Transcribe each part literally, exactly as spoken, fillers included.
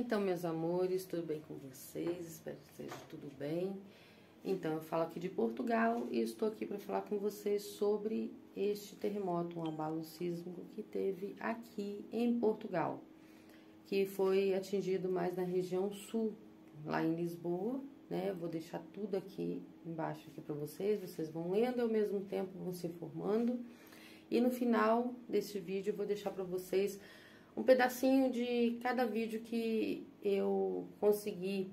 Então, meus amores, tudo bem com vocês? Espero que esteja tudo bem. Então, eu falo aqui de Portugal e estou aqui para falar com vocês sobre este terremoto, um abalo sísmico que teve aqui em Portugal, que foi atingido mais na região sul, lá em Lisboa, né? Vou deixar tudo aqui embaixo aqui para vocês, vocês vão lendo e ao mesmo tempo vão se informando. E no final deste vídeo eu vou deixar para vocês um pedacinho de cada vídeo que eu consegui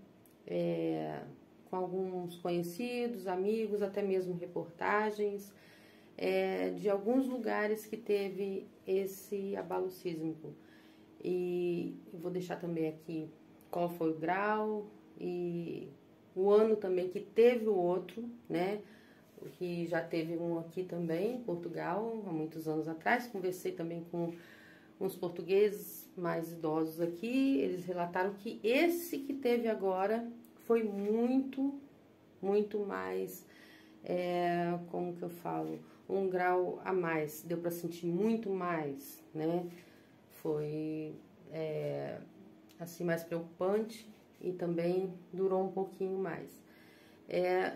é, com alguns conhecidos, amigos, até mesmo reportagens, é, de alguns lugares que teve esse abalo sísmico. E vou deixar também aqui qual foi o grau e o ano também que teve o outro, né? Que já teve um aqui também, em Portugal, há muitos anos atrás. Conversei também com uns portugueses mais idosos aqui, eles relataram que esse que teve agora foi muito, muito mais, é, como que eu falo, um grau a mais, deu para sentir muito mais, né? Foi, é, assim, mais preocupante e também durou um pouquinho mais. É,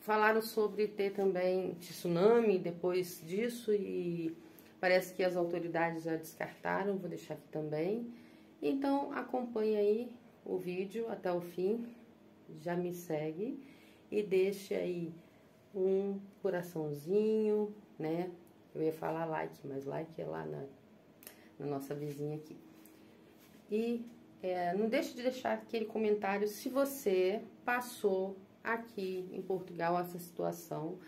falaram sobre ter também tsunami depois disso e... parece que as autoridades já descartaram, vou deixar aqui também. Então, acompanhe aí o vídeo até o fim, já me segue e deixe aí um coraçãozinho, né? Eu ia falar like, mas like é lá na, na nossa vizinha aqui. E é, não deixe de deixar aquele comentário se você passou aqui em Portugal essa situação.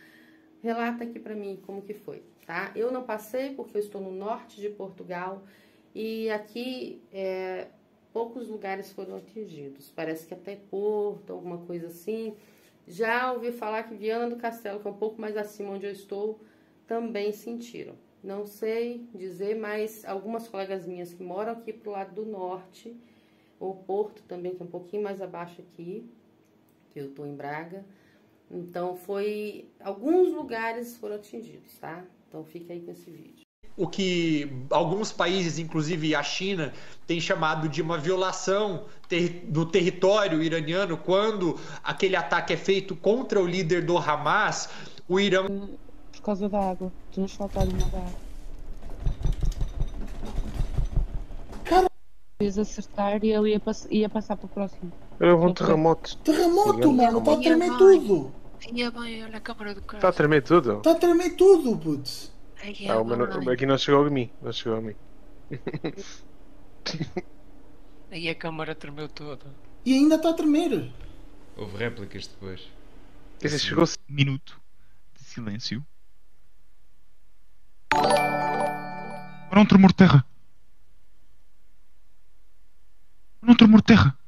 Relata aqui pra mim como que foi, tá? Eu não passei porque eu estou no norte de Portugal e aqui é, poucos lugares foram atingidos. Parece que até Porto, alguma coisa assim. Já ouvi falar que Viana do Castelo, que é um pouco mais acima onde eu estou, também sentiram. Não sei dizer, mas algumas colegas minhas que moram aqui pro lado do norte, ou Porto também, que é um pouquinho mais abaixo aqui, que eu tô em Braga. Então, foi... alguns lugares foram atingidos, tá? Então, fica aí com esse vídeo. O que alguns países, inclusive a China, tem chamado de uma violação ter, do território iraniano quando aquele ataque é feito contra o líder do Hamas, o Irã... Por causa da água. Tu não faltou ali nada da água. Caramba! Eu ia acertar e ele ia, pass ia passar para o próximo. Era um terremoto. Terremoto, mano! Tá a tremer tudo! Tinha bem, olha a câmara do carro. Tá a tremer tudo? Tá a tremer tudo, putz! Ah, mano, aqui não chegou a mim. Não chegou a mim. Aí a câmara tremeu toda. E ainda tá a tremer! Houve réplicas depois. Esse chegou um minuto de silêncio. Era um tremor de terra! Era um tremor de terra!